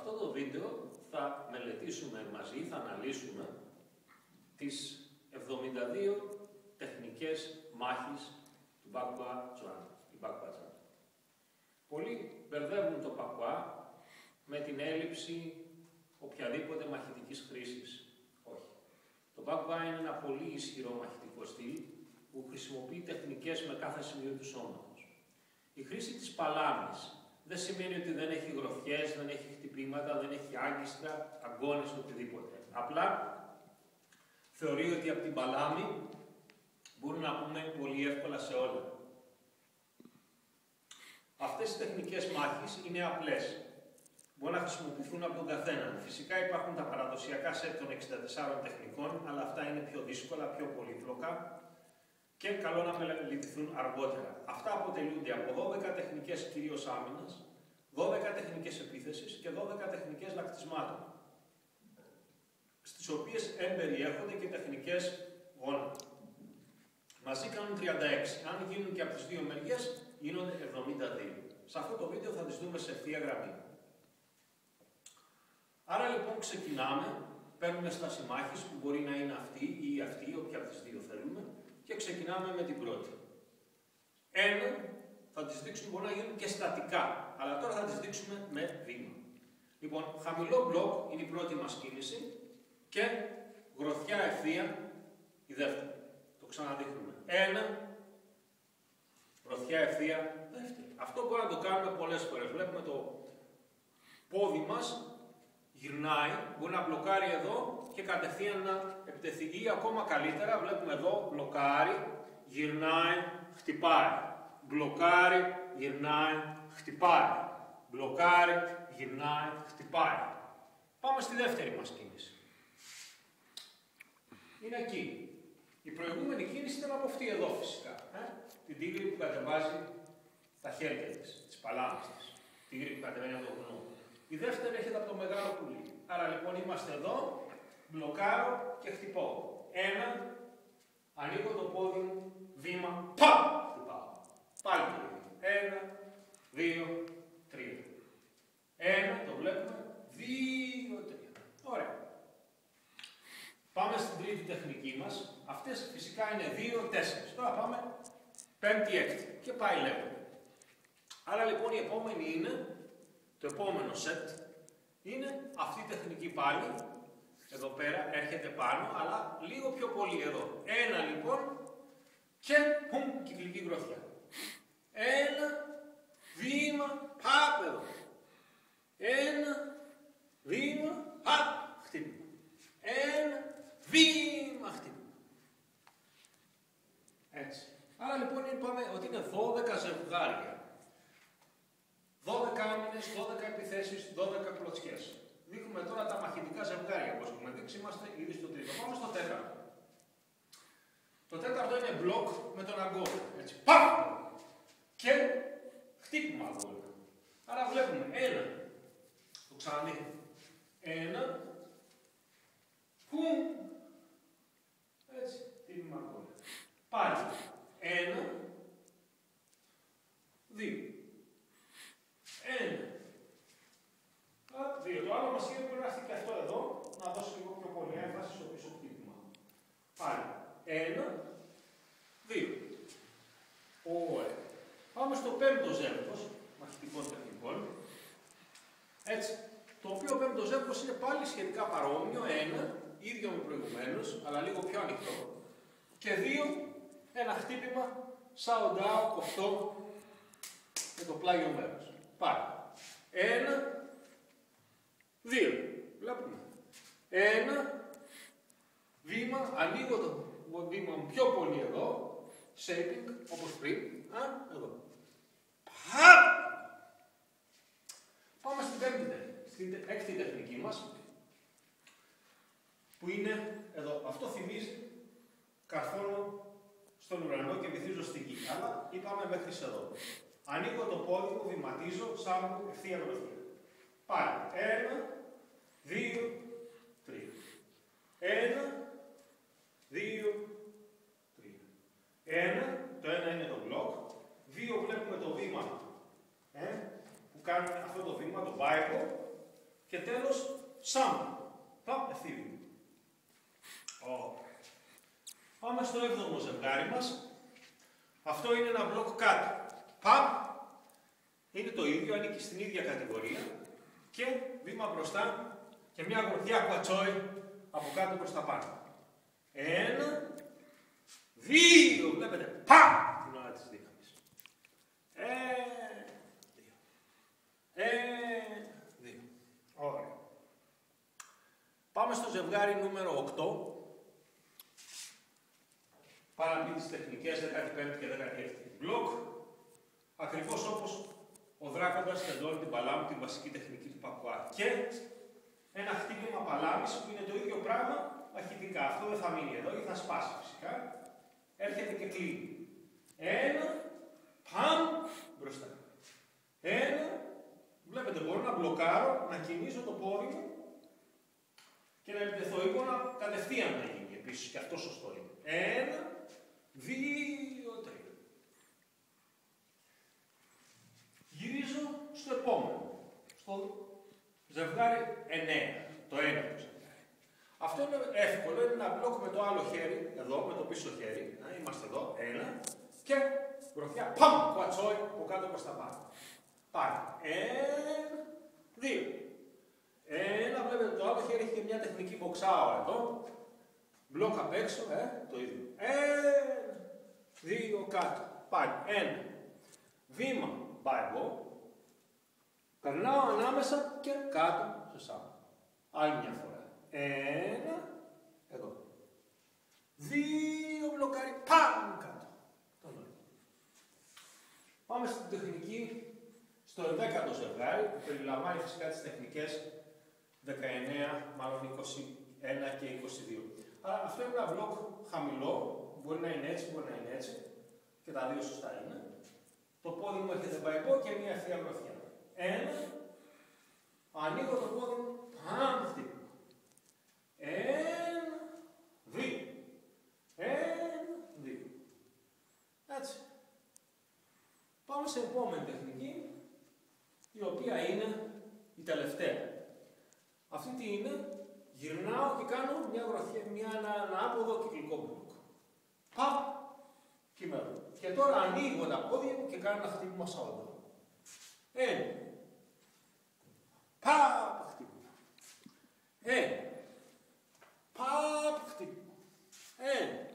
αυτό το βίντεο θα μελετήσουμε μαζί, θα αναλύσουμε τις 72 τεχνικές μάχης του Bagua Zhang. Πολλοί μπερδεύουν το Bagua με την έλλειψη οποιαδήποτε μαχητικής χρήσης. Όχι. Το Bagua είναι ένα πολύ ισχυρό μαχητικό στυλ που χρησιμοποιεί τεχνικές με κάθε σημείο του σώματος. Η χρήση της παλάμης δεν σημαίνει ότι δεν έχει γροθιές, δεν έχει χτυπήματα, δεν έχει άγκιστρα, αγκώνες, οτιδήποτε. Απλά θεωρεί ότι από την παλάμη μπορούμε να πούμε πολύ εύκολα σε όλα. Αυτές οι τεχνικές μάχης είναι απλές. Μπορούν να χρησιμοποιηθούν από τον καθέναν. Φυσικά υπάρχουν τα παραδοσιακά σετ των 64 τεχνικών, αλλά αυτά είναι πιο δύσκολα, πιο πολύπλοκα και καλό να μελετηθούν αργότερα. Αυτά αποτελούνται από 12 τεχνικές κυρίως άμυνας, 12 τεχνικές επίθεσης και 12 τεχνικές λακτισμάτων, στις οποίες εμπεριέχονται και τεχνικές γόνα. Μαζί κάνουν 36. Αν γίνουν και από τις δύο μεριές, γίνονται 72. Σε αυτό το βίντεο θα τις δούμε σε ευθεία γραμμή. Άρα λοιπόν ξεκινάμε, παίρνουμε στάση μάχης που μπορεί να είναι αυτή ή αυτή, όποια από τις δύο θέλουμε, και ξεκινάμε με την πρώτη. Θα τις δείξουμε, μπορεί να γίνουν και στατικά, αλλά τώρα θα τις δείξουμε με βήμα. Λοιπόν, χαμηλό μπλοκ είναι η πρώτη μας κίνηση και γροθιά ευθεία η δεύτερη. Το ξαναδείχνουμε. Γροθιά ευθεία δεύτερη. Αυτό μπορεί να το κάνουμε πολλές φορές. Βλέπουμε το πόδι μας γυρνάει, μπορεί να μπλοκάρει εδώ και κατευθείαν να επιτεθεί. Ή ακόμα καλύτερα, βλέπουμε εδώ, μπλοκάρει, γυρνάει, χτυπάει. Μπλοκάρει, γυρνάει, χτυπάει. Μπλοκάρει, γυρνάει, χτυπάει. Πάμε στη δεύτερη μας κίνηση. Είναι εκεί. Η προηγούμενη κίνηση ήταν από αυτή εδώ φυσικά. Την τίγρη που κατεβάζει τα χέρια της, τις παλάμες της. Την τίγρη που κατεβαίνει από το βουνό. Η δεύτερη έρχεται από το μεγάλο πουλί. Άρα λοιπόν είμαστε εδώ, μπλοκάρω και χτυπώ. Ανοίγω το πόδι μου, βήμα, χτυπάω. Πάλι το βήμα. 1, 2, 3. 1, το βλέπουμε, 2, 3. Ωραία. Πάμε στην τρίτη τεχνική μας. Αυτές φυσικά είναι 2, 4. Τώρα πάμε 5η, 6η και πάει λέγοντα. Άρα λοιπόν η επόμενη είναι, το επόμενο σετ είναι αυτή η τεχνική πάλι. Εδώ πέρα έρχεται πάνω, αλλά λίγο πιο πολύ εδώ. 1 λοιπόν και κυκλική γροθιά. 1, βήμα, παπ εδώ. 1, βήμα, παπ, χτύπημα. 1, βήμα, χτύπημα. Έτσι. Άρα λοιπόν είπαμε ότι είναι 12 ζευγάρια. 12 άμυνες, 12 επιθέσεις, 12 κλωτσιές. Δείχνουμε τώρα τα μαχητικά ζευγάρια, όπως έχουμε δείξει, είμαστε ήδη στο τρίτο. Πάμε στο τέταρτο. Το τέταρτο είναι μπλοκ με τον αγκώνα. Έτσι, παπ! Και χτύπημα αγκώνα. Άρα βλέπουμε, 1, το ξαναδείχνουμε. 1, έτσι, χτύπημα αγκώνα. Πάλι, 1, 2. 1, 2. Το άλλο μας είναι που έρθει και αυτό εδώ, να δώσει λίγο πιο πολύ έμφαση στο πίσω χτύπημα. Πάλι. 1, 2. Ωραία. Πάμε στο πέμπτο ζεύγος μαχητικών τεχνικών. Έτσι. Το οποίο πέμπτο ζεύγος είναι πάλι σχετικά παρόμοιο. 1, ίδιο με προηγουμένως, αλλά λίγο πιο ανοιχτό. Και 2, ένα χτύπημα, σαοντάο, κοφτό, με το πλάγιο μέρος. Πάλι. 1, 2. Βλέπουμε. 1, βήμα, ανοίγω το βήμα μου πιο πολύ εδώ. Shaping, όπως πριν. Εδώ. Πάμε στην έκτη τεχνική μας. Που είναι εδώ. Αυτό θυμίζει καθόλου στον ουρανό και βυθίζω στη γη. Αλλά είπαμε μέχρι εδώ. Ανοίγω το πόδι μου, βηματίζω, σάμπου, ευθεία γροθιά. Πάλι. 1, 2, 3. 1, 2, 3. 1, το 1 είναι το μπλοκ. 2 βλέπουμε το βήμα. Που κάνουμε αυτό το βήμα, το πάγκο. Και τέλος, Sam. Πάμε ευθύνη. Πάμε στο 7ο ζευγάρι μας. Αυτό είναι ένα μπλοκ κάτω. Παπ. Είναι το ίδιο, ανήκει στην ίδια κατηγορία. Και βήμα μπροστά και μια γορδιά κουατσόι από κάτω προς τα πάνω. Ένα, δύο, βλέπετε, παπ, την ώρα της δύναμης. Ένα, δύο. Ωραία. Πάμε στο ζευγάρι νούμερο 8. Παραμπεί τις τεχνικές 15 και 16. Μπλοκ, ακριβώς όπως ο δράκοντας τεντώνει την παλάμη, την βασική τεχνική του Πακουά. Και ένα χτύπημα παλάμης που είναι το ίδιο πράγμα. Μαχητικά. Αυτό δεν θα μείνει εδώ ή θα σπάσει φυσικά. Έρχεται και κλείνει. Ένα, παμ, μπροστά. Ένα, βλέπετε, μπορώ να μπλοκάρω, να κινήσω το πόδι μου και να επιτεθώ εικόνα κατευθείαν να γίνει επίσης. Και αυτό σωστό είναι. Ένα, δύο, τρία. Γυρίζω στο επόμενο. Στο ζευγάρι 9. Το ένα το ζευγάρι. Αυτό είναι εύκολο, είναι ένα μπλοκ με το άλλο χέρι, εδώ, με το πίσω χέρι. Να είμαστε εδώ, ένα, και γροθιά, παμ, κουατσόι, από κάτω προς τα πάνω. Πάμε, ένα, δύο. Ένα, βλέπετε, το άλλο χέρι έχει και μια τεχνική μποξάω εδώ. Μπλοκ απ' έξω, το ίδιο. Ένα, δύο, κάτω. Πάλι, ένα. Βήμα, μπάγκο. Περνάω ανάμεσα και κάτω, σωστά. Άλλη μια φορά. Ένα, εδώ. Δύο μπλοκάρι, πάμ, κάτω. Πάμε στην τεχνική, στο 11ο ζευγάρι, που περιλαμβάνει φυσικά τις τεχνικές 19, μάλλον 21 και 22. Άρα αυτό είναι ένα μπλοκ χαμηλό, μπορεί να είναι έτσι, μπορεί να είναι έτσι, και τα δύο σωστά είναι. Το πόδι μου έρχεται μπαϊκό και μια ευθεία γροθιά. Ένα, ανοίγω το πόδι μου, πάμ, χτύπω. Ένα, δύο. Ένα, δύο. Έτσι. Πάμε σε επόμενη τεχνική, η οποία είναι η τελευταία. Αυτή τι είναι, γυρνάω και κάνω μια γροθιά, ένα άποδο κυκλικό μπλοκ. Παπ, κυμαίνω. Και τώρα ανοίγω τα πόδια μου και κάνω ένα χτύπημα σαν εδώ. Ένα. Παπ, χτύπημα. Ένα. Παπ, χτύπημα. Ένα.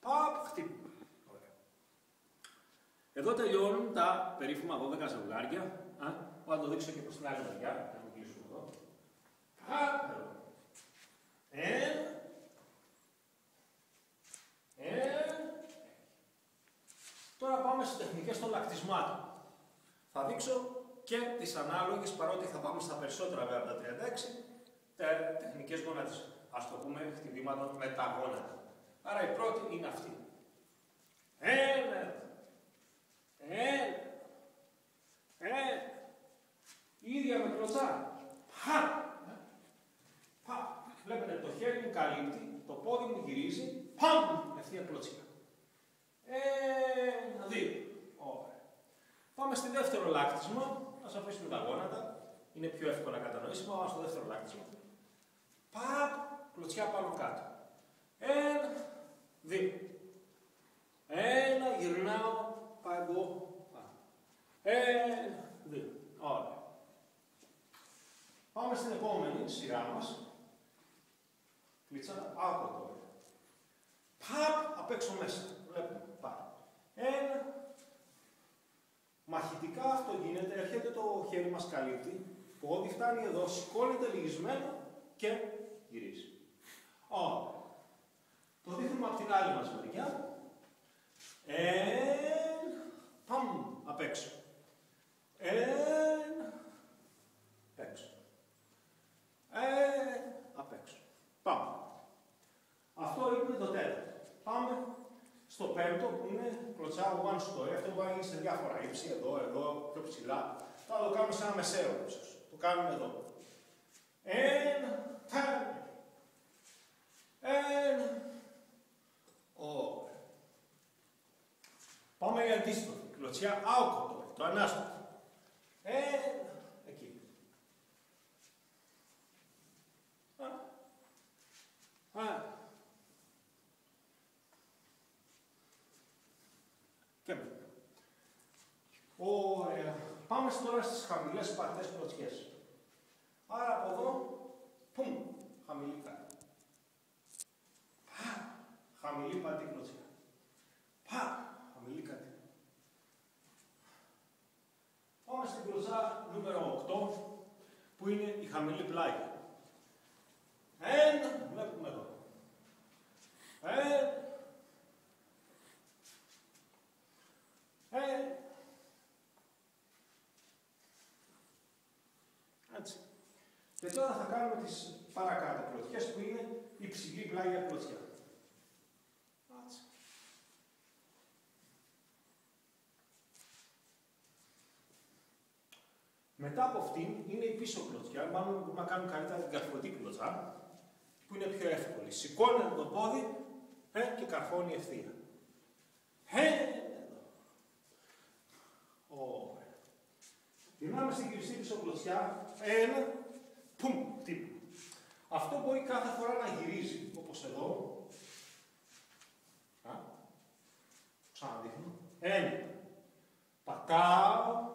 Παπ, χτύπημα. Ωραία. Εδώ τελειώνουν τα περίφημα 12 ζευγάρια. Πάω να το δείξω και προς την άλλη μεριά. Να μην κλείσουμε εδώ. Παπ, εδώ. Ένα. Τώρα πάμε στις τεχνικές των λακτισμάτων. Θα δείξω και τις ανάλογες, παρότι θα πάμε στα περισσότερα βέβαια από τα 36, τεχνικές γονατισμού. Ας το πούμε χτυπήματα με τα γόνατα. Άρα η πρώτη είναι αυτή. Ένα. Ένα. Ένα. Η ίδια με κλωτσά. Πα. Πα. Βλέπετε, το χέρι μου καλύπτει, το πόδι μου γυρίζει. Παμ. Ευθεία κλωτσιά. Ένα. Δύο. Ωραία. Πάμε στη δεύτερο λάκτισμα. Ας αφήσουμε τα γόνατα. Είναι πιο εύκολα κατανοήσιμα. Πάμε στο δεύτερο λάκτισμα. Παπ. Κλωτσιά πάνω κάτω. Ένα, δύο. Ένα, γυρνάω, πάω εγώ. Ένα, δύο. Ωραία. Πάμε στην επόμενη σειρά μας. Κλίτσα, άκου τώρα. Παπ, απ' έξω μέσα. Βλέπουμε, πάμε. Ένα. Μαχητικά αυτό γίνεται, έρχεται το χέρι μας καλύπτει. Πόδι φτάνει εδώ, σηκώνεται λυγισμένο και γυρίζει. Το δείχνουμε από την άλλη μας μεριά. Πάμε απ' έξω. Απ' έξω. Απ' έξω. Πάμε. Αυτό είναι το τέταρτο. Πάμε στο πέμπτο που είναι κλωτσά one story. Αυτό μπορεί να γίνει σε διάφορα ύψη. Εδώ, εδώ, πιο ψηλά. Θα το κάνουμε σε ένα μεσαίο ύψος. Το κάνουμε εδώ. Ένα, τάι. Ένα. Ωραία. Πάμε για αντίστοιχη κλωτσιά. Άουκο το ανάστοιχο. Ένα. Εκεί. και μετά. Ωραία. Πάμε τώρα στις χαμηλές παρτές πλωτιές. Άρα από εδώ, πουμ, χαμηλή κάτι. Πα, χαμηλή πατή κλωτσιά. Πα, χαμηλή κάτι. Πάμε στην κλωτσιά νούμερο 8, που είναι η χαμηλή πλάγια. Ένα, βλέπουμε εδώ. Έτσι. Και τώρα θα κάνουμε τις παρακάτω πλωτιές που είναι η ψηλή πλάγια πλωτιά. Έτσι. Μετά από αυτήν είναι η πίσω πλωτιά, μάλλον μπορούμε να κάνουμε καλύτερα την καρφωτή πλωτιά, που είναι πιο εύκολη. Σηκώνεται το πόδι και καρφώνει ευθεία. Γυρνάμε στην κρυφτή πισοπλωτιά, ένα, πουμ, τύπου. Αυτό μπορεί κάθε φορά να γυρίζει, όπως εδώ. Ξαναδείχνω. Ένα. Πατάω,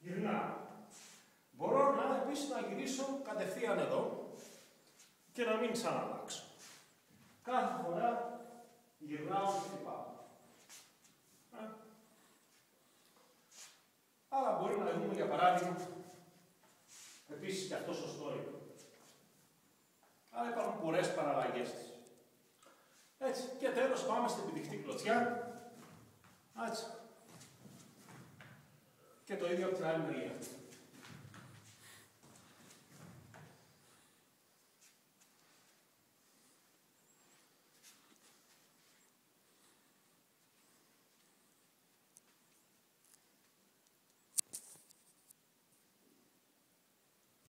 γυρνάω. Μπορώ να επίσης να γυρίσω κατευθείαν εδώ και να μην ξαναλλάξω. Κάθε φορά γυρνάω και χτυπάω. Άρα μπορεί να δούμε για παράδειγμα επίσης και αυτό σωστό είναι. Άρα υπάρχουν πολλές παραλλαγές της. Έτσι. Και τέλος πάμε στην πηδηχτή κλωτσιά. Έτσι. Και το ίδιο από την άλλη μεριά.